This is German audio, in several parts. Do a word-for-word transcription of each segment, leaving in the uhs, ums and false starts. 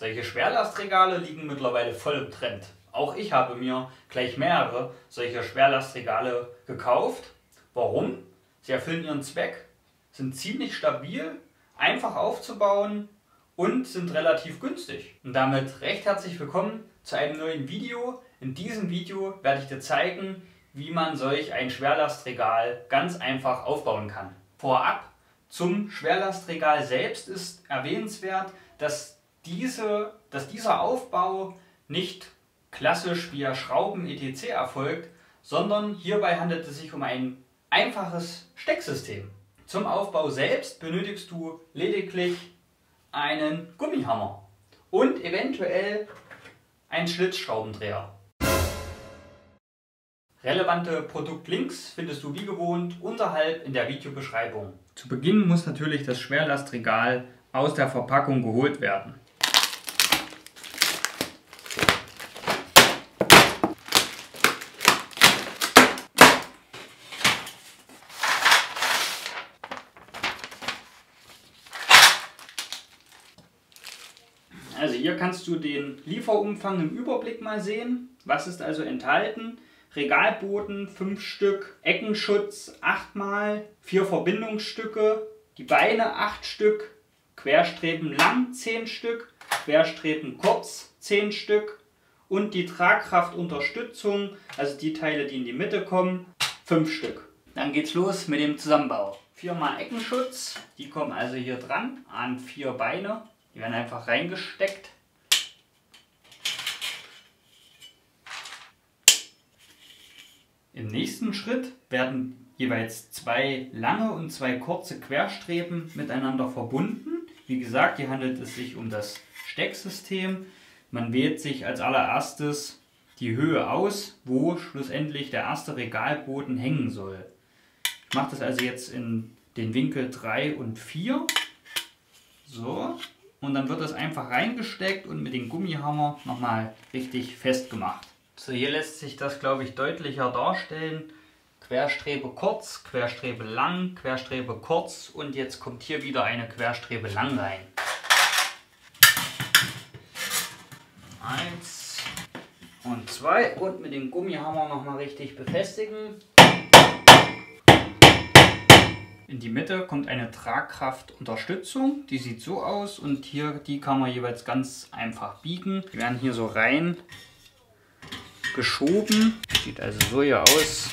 Solche Schwerlastregale liegen mittlerweile voll im Trend. Auch ich habe mir gleich mehrere solcher Schwerlastregale gekauft. Warum? Sie erfüllen ihren Zweck, sind ziemlich stabil, einfach aufzubauen und sind relativ günstig. Und damit recht herzlich willkommen zu einem neuen Video. In diesem Video werde ich dir zeigen, wie man solch ein Schwerlastregal ganz einfach aufbauen kann. Vorab zum Schwerlastregal selbst ist erwähnenswert, dass, diese, dass dieser Aufbau nicht klassisch via Schrauben et cetera erfolgt, sondern hierbei handelt es sich um ein einfaches Stecksystem. Zum Aufbau selbst benötigst du lediglich einen Gummihammer und eventuell einen Schlitzschraubendreher. Relevante Produktlinks findest du wie gewohnt unterhalb in der Videobeschreibung. Zu Beginn muss natürlich das Schwerlastregal aus der Verpackung geholt werden. Also hier kannst du den Lieferumfang im Überblick mal sehen. Was ist also enthalten? Regalboden, fünf Stück, Eckenschutz acht mal, vier Verbindungsstücke, die Beine acht Stück, Querstreben lang zehn Stück, Querstreben kurz zehn Stück und die Tragkraftunterstützung, also die Teile, die in die Mitte kommen, fünf Stück. Dann geht's los mit dem Zusammenbau. vier mal Eckenschutz, die kommen also hier dran an vier Beine, die werden einfach reingesteckt. Im nächsten Schritt werden jeweils zwei lange und zwei kurze Querstreben miteinander verbunden. Wie gesagt, hier handelt es sich um das Stecksystem. Man wählt sich als allererstes die Höhe aus, wo schlussendlich der erste Regalboden hängen soll. Ich mache das also jetzt in den Winkel drei und vier. So, und dann wird das einfach reingesteckt und mit dem Gummihammer nochmal richtig festgemacht. So, hier lässt sich das, glaube ich, deutlicher darstellen. Querstrebe kurz, Querstrebe lang, Querstrebe kurz und jetzt kommt hier wieder eine Querstrebe lang rein. Eins und zwei und mit dem Gummihammer nochmal richtig befestigen. In die Mitte kommt eine Tragkraftunterstützung, die sieht so aus und hier die kann man jeweils ganz einfach biegen. Die werden hier so rein geschoben, sieht also so hier aus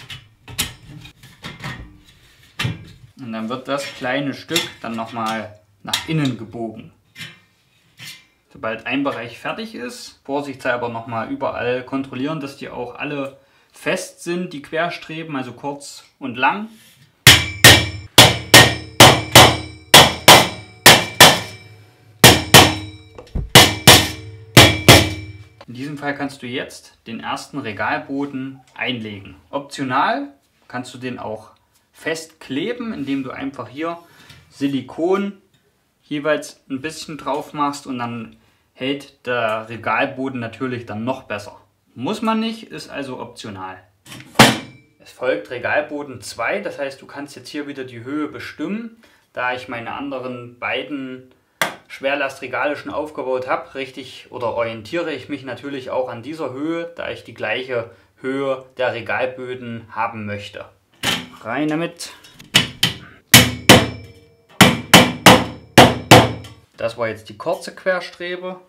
und dann wird das kleine Stück dann nochmal nach innen gebogen. Sobald ein Bereich fertig ist, vorsichtshalber nochmal überall kontrollieren, dass die auch alle fest sind, die Querstreben, also kurz und lang. In diesem Fall kannst du jetzt den ersten Regalboden einlegen. Optional kannst du den auch festkleben, indem du einfach hier Silikon jeweils ein bisschen drauf machst und dann hält der Regalboden natürlich dann noch besser. Muss man nicht, ist also optional. Es folgt Regalboden zwei, das heißt, du kannst jetzt hier wieder die Höhe bestimmen. Da ich meine anderen beiden Schwerlastregale schon aufgebaut habe, richtig oder orientiere ich mich natürlich auch an dieser Höhe, da ich die gleiche Höhe der Regalböden haben möchte. Rein damit. Das war jetzt die kurze Querstrebe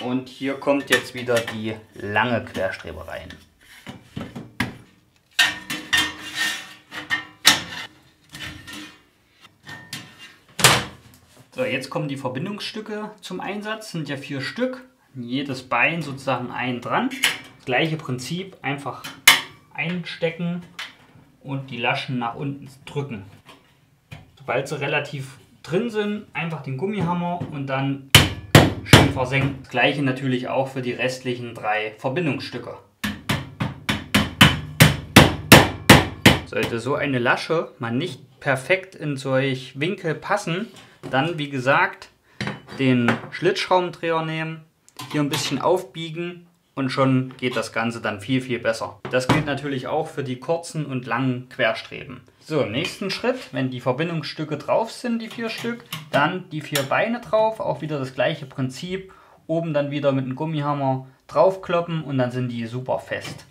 und hier kommt jetzt wieder die lange Querstrebe rein. So, jetzt kommen die Verbindungsstücke zum Einsatz, sind ja vier Stück, jedes Bein sozusagen ein dran. Das gleiche Prinzip, einfach einstecken und die Laschen nach unten drücken. Sobald sie relativ drin sind, einfach den Gummihammer und dann schön versenken. Das gleiche natürlich auch für die restlichen drei Verbindungsstücke. Sollte so eine Lasche mal nicht perfekt in solch Winkel passen, dann, wie gesagt, den Schlitzschraubendreher nehmen, hier ein bisschen aufbiegen und schon geht das Ganze dann viel, viel besser. Das gilt natürlich auch für die kurzen und langen Querstreben. So, im nächsten Schritt, wenn die Verbindungsstücke drauf sind, die vier Stück, dann die vier Beine drauf, auch wieder das gleiche Prinzip oben dann wieder mit einem Gummihammer draufkloppen und dann sind die super fest.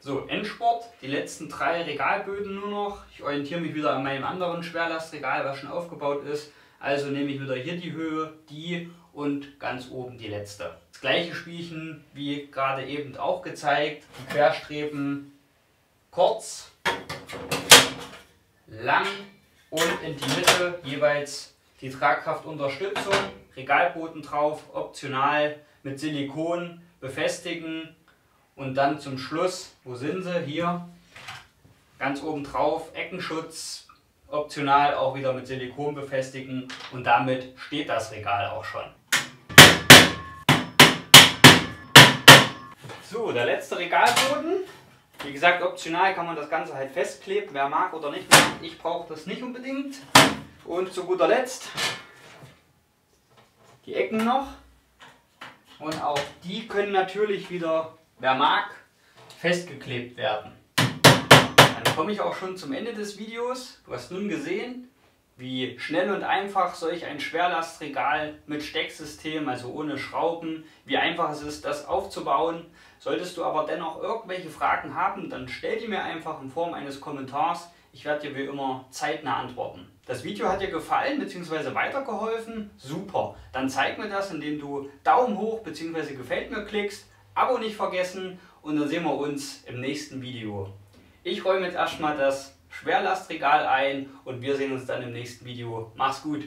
So, Endsport, die letzten drei Regalböden nur noch. Ich orientiere mich wieder an meinem anderen Schwerlastregal, was schon aufgebaut ist. Also nehme ich wieder hier die Höhe, die und ganz oben die letzte. Das gleiche Spielchen wie gerade eben auch gezeigt. Die Querstreben kurz, lang und in die Mitte jeweils die Tragkraftunterstützung. Regalboden drauf, optional mit Silikon befestigen. Und dann zum Schluss, wo sind sie? Hier, ganz oben drauf, Eckenschutz, optional auch wieder mit Silikon befestigen und damit steht das Regal auch schon. So, der letzte Regalboden. Wie gesagt, optional kann man das Ganze halt festkleben, wer mag oder nicht mag. Ich brauche das nicht unbedingt. Und zu guter Letzt die Ecken noch. Und auch die können natürlich wieder, wer mag, festgeklebt werden. Dann komme ich auch schon zum Ende des Videos. Du hast nun gesehen, wie schnell und einfach solch ein Schwerlastregal mit Stecksystem, also ohne Schrauben, wie einfach es ist, das aufzubauen. Solltest du aber dennoch irgendwelche Fragen haben, dann stell die mir einfach in Form eines Kommentars. Ich werde dir wie immer zeitnah antworten. Das Video hat dir gefallen bzw. weitergeholfen? Super! Dann zeig mir das, indem du Daumen hoch bzw. Gefällt mir klickst. Abo nicht vergessen und dann sehen wir uns im nächsten Video. Ich räume jetzt erstmal das Schwerlastregal ein und wir sehen uns dann im nächsten Video. Mach's gut!